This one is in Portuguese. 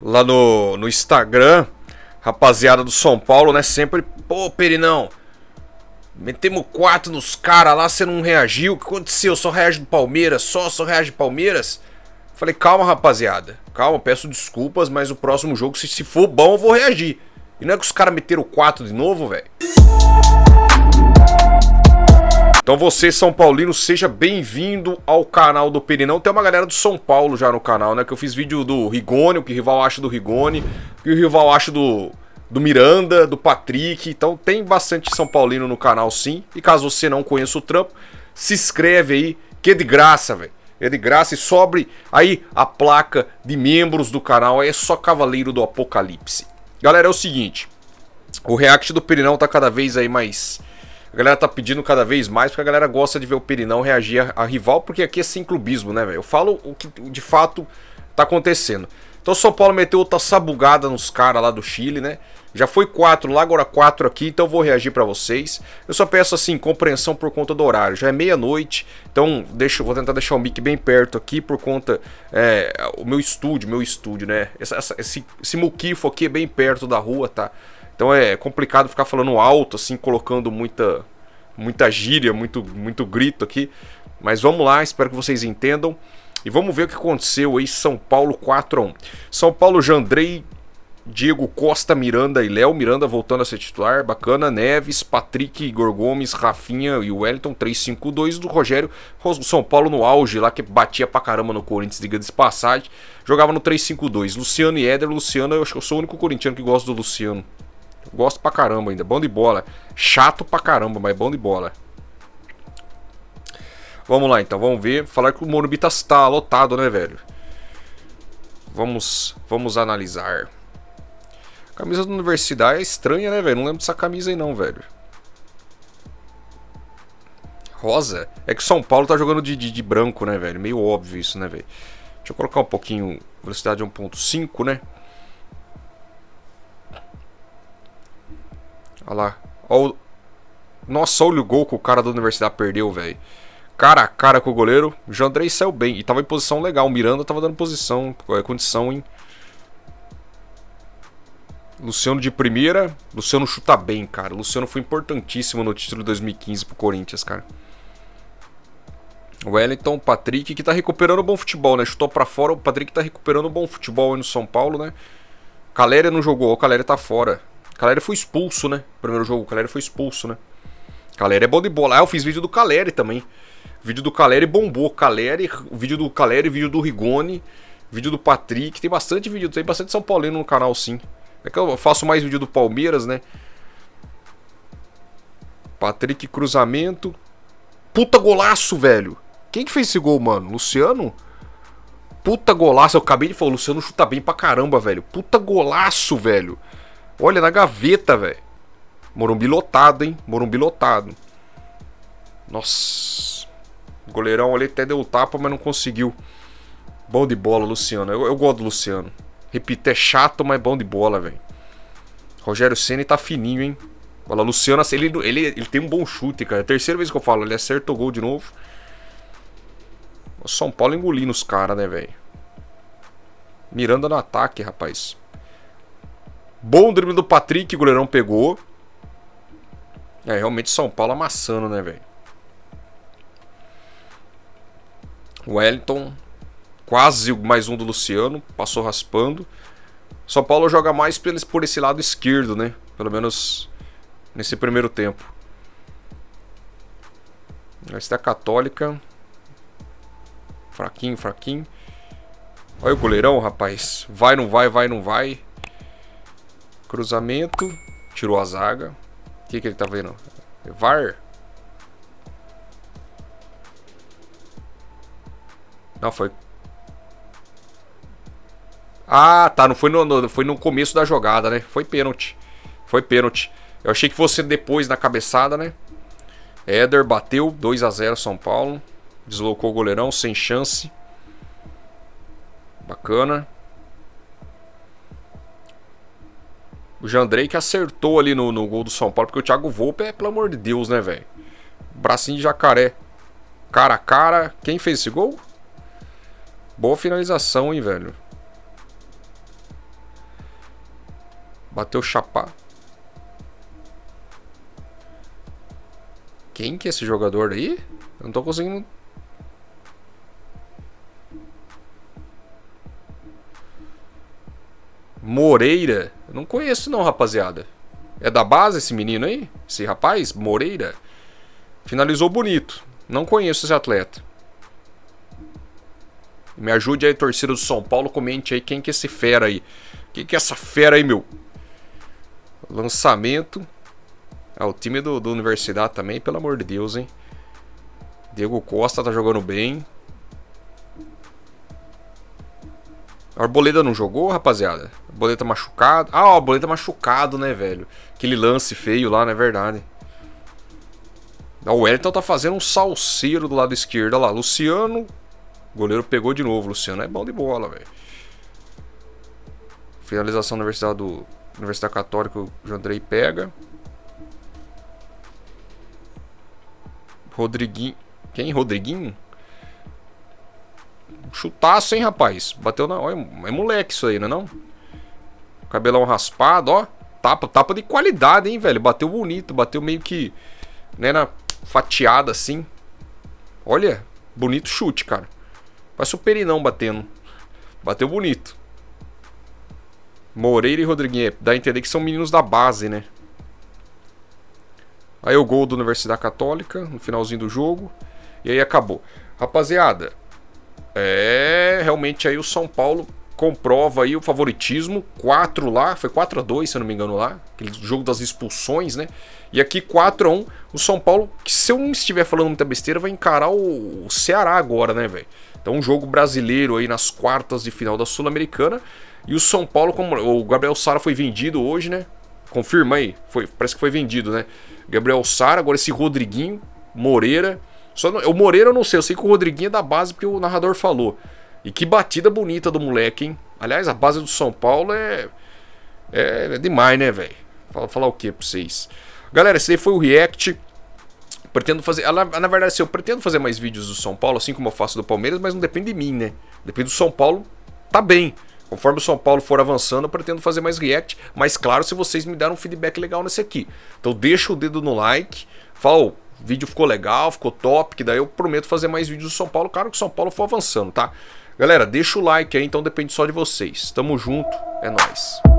lá no Instagram, rapaziada do São Paulo, né? Sempre, pô, Perinão, metemos 4 nos caras lá, você não reagiu. O que aconteceu? Só reage do Palmeiras, só reage do Palmeiras. Falei, calma, rapaziada, calma, peço desculpas, mas o próximo jogo, se for bom, eu vou reagir. E não é que os caras meteram 4 de novo, velho? Então você, São Paulino, seja bem-vindo ao canal do Perinão. Tem uma galera do São Paulo já no canal, né? Que eu fiz vídeo do Rigoni, o que o rival acha do Rigoni, o que o rival acha do Miranda, do Patrick. Então tem bastante São Paulino no canal, sim. E caso você não conheça o trampo, se inscreve aí, que é de graça, velho. É de graça e sobre aí a placa de membros do canal. Aí é só Cavaleiro do Apocalipse. Galera, é o seguinte, o react do Perinão tá cada vez aí mais... A galera tá pedindo cada vez mais, porque a galera gosta de ver o Perinão reagir a rival, porque aqui é sem clubismo, né, velho? Eu falo o que de fato tá acontecendo. Então o São Paulo meteu outra sabugada nos caras lá do Chile, né? Já foi 4 lá, agora 4 aqui, então eu vou reagir pra vocês. Eu só peço, assim, compreensão por conta do horário. Já é meia-noite, então vou tentar deixar o mic bem perto aqui por conta... o meu estúdio, né? Esse muquifo aqui é bem perto da rua, tá? Então é complicado ficar falando alto, assim, colocando muita gíria, muito grito aqui. Mas vamos lá, espero que vocês entendam. E vamos ver o que aconteceu aí, São Paulo 4-1. São Paulo, Jandrei, Diego Costa, Miranda e Léo Miranda voltando a ser titular. Bacana, Neves, Patrick, Igor Gomes, Rafinha e Wellington, 3-5-2 do Rogério. São Paulo no auge lá, que batia pra caramba no Corinthians, diga de passagem. Jogava no 3-5-2. Luciano e Éder. Luciano, eu acho que eu sou o único corintiano que gosta do Luciano. Gosto pra caramba ainda, bom de bola. Chato pra caramba, mas bom de bola. Vamos lá então, vamos ver. Falar que o Morumbi tá lotado, né, velho? Vamos analisar. A camisa da Universidade é estranha, né, velho? Não lembro dessa camisa aí não, velho. Rosa? É que o São Paulo tá jogando de branco, né, velho? Meio óbvio isso, né, velho? Deixa eu colocar um pouquinho. Velocidade 1.5, né? Olha lá. Olha o... Nossa, olha o gol que o cara da Universidade perdeu, velho. Cara a cara com o goleiro. O Jandrei saiu bem. E tava em posição legal. O Miranda tava dando posição. É condição, hein? Luciano de primeira. Luciano chuta bem, cara. Luciano foi importantíssimo no título de 2015 pro Corinthians, cara. Wellington, Patrick, que tá recuperando o bom futebol, né? Chutou pra fora. O Patrick tá recuperando o bom futebol aí no São Paulo, né? Calleri não jogou. O Calleri tá fora. Calleri foi expulso, né? Primeiro jogo, o Calleri foi expulso, né? Calleri é bom de bola. Ah, eu fiz vídeo do Calleri também. Vídeo do Calleri bombou. Calleri, vídeo do Calleri, vídeo do Rigoni, vídeo do Patrick. Tem bastante vídeo, tem bastante São Paulino no canal, sim. É que eu faço mais vídeo do Palmeiras, né? Patrick, cruzamento. Puta golaço, velho. Quem que fez esse gol, mano? Luciano? Puta golaço. Eu acabei de falar, o Luciano chuta bem pra caramba, velho. Puta golaço, velho. Olha, na gaveta, velho. Morumbi lotado, hein? Morumbi lotado. Nossa. O goleirão ali até deu o tapa, mas não conseguiu. Bom de bola, Luciano. Eu gosto do Luciano. Repito, é chato, mas bom de bola, velho. Rogério Ceni tá fininho, hein? Olha, Luciano, ele tem um bom chute, cara. É a terceira vez que eu falo. Ele acertou o gol de novo. O São Paulo engolindo os caras, né, velho? Miranda no ataque, rapaz. Bom drible do Patrick, o goleirão pegou. É, realmente São Paulo amassando, né, velho? Wellington. Quase mais um do Luciano. Passou raspando. São Paulo joga mais por esse lado esquerdo, né? Pelo menos nesse primeiro tempo. Universidad Católica. Fraquinho, fraquinho. Olha o goleirão, rapaz. Vai, não vai, vai, não vai. Cruzamento. Tirou a zaga. O que ele tá vendo? VAR? Não, foi... Ah, tá. Não foi foi no começo da jogada, né? Foi pênalti. Foi pênalti. Eu achei que fosse depois na cabeçada, né? Éder bateu. 2-0 São Paulo. Deslocou o goleirão. Sem chance. Bacana. O Jandrei que acertou ali no gol do São Paulo. Porque o Thiago Volpe é, pelo amor de Deus, né, velho? Bracinho de jacaré. Cara a cara. Quem fez esse gol? Boa finalização, hein, velho? Bateu chapá. Quem que é esse jogador aí? Eu não tô conseguindo... Moreira? Eu não conheço não, rapaziada. É da base esse menino aí? Esse rapaz? Moreira? Finalizou bonito. Não conheço esse atleta. Me ajude aí, torcida do São Paulo. Comente aí quem que é esse fera aí. Quem que é essa fera aí, meu? Lançamento. Ah, o time do Universidad também, pelo amor de Deus, hein? Diego Costa tá jogando bem. Arboleda não jogou, rapaziada? Arboleda machucado. Ah, o Arboleda machucado, né, velho? Aquele lance feio lá, não é verdade? O Wellington tá fazendo um salseiro do lado esquerdo. Olha lá, Luciano. O goleiro pegou de novo. Luciano é bom de bola, velho. Finalização da Universidad Católica. O Jandrei pega. Rodriguinho. Quem? Rodriguinho? Chutaço, hein, rapaz? Bateu na... Olha, é moleque isso aí, não é não? Cabelão raspado, ó. Tapa de qualidade, hein, velho? Bateu bonito. Bateu meio que... Né, na fatiada, assim. Olha. Bonito chute, cara. Parece o Perinão batendo. Bateu bonito. Moreira e Rodriguinho. Dá a entender que são meninos da base, né? Aí o gol da Universidad Católica. No finalzinho do jogo. E aí acabou. Rapaziada. É... Realmente aí o São Paulo comprova aí o favoritismo. 4 lá. Foi 4-2, se eu não me engano, lá. Aquele jogo das expulsões, né? E aqui 4-1. O São Paulo, que se eu não estiver falando muita besteira, vai encarar o Ceará agora, né, velho? Então, um jogo brasileiro aí nas quartas de final da Sulamericana. E o São Paulo, como o Gabriel Sara foi vendido hoje, né? Confirma aí. Foi, parece que foi vendido, né? Gabriel Sara, agora esse Rodriguinho, Moreira. Só não, o Moreira eu não sei. Eu sei que o Rodriguinho é da base porque o narrador falou. E que batida bonita do moleque, hein? Aliás, a base do São Paulo é demais, né, velho? Falar o que pra vocês? Galera, esse daí foi o react. Pretendo fazer... Na verdade, assim, eu pretendo fazer mais vídeos do São Paulo, assim como eu faço do Palmeiras, mas não depende de mim, né? Depende do São Paulo, tá bem. Conforme o São Paulo for avançando, eu pretendo fazer mais react. Mas claro, se vocês me deram um feedback legal nesse aqui. Então deixa o dedo no like. Fala, o vídeo ficou legal, ficou top. Que daí eu prometo fazer mais vídeos do São Paulo. Claro que o São Paulo for avançando, tá? Galera, deixa o like aí, então depende só de vocês. Tamo junto, é nóis.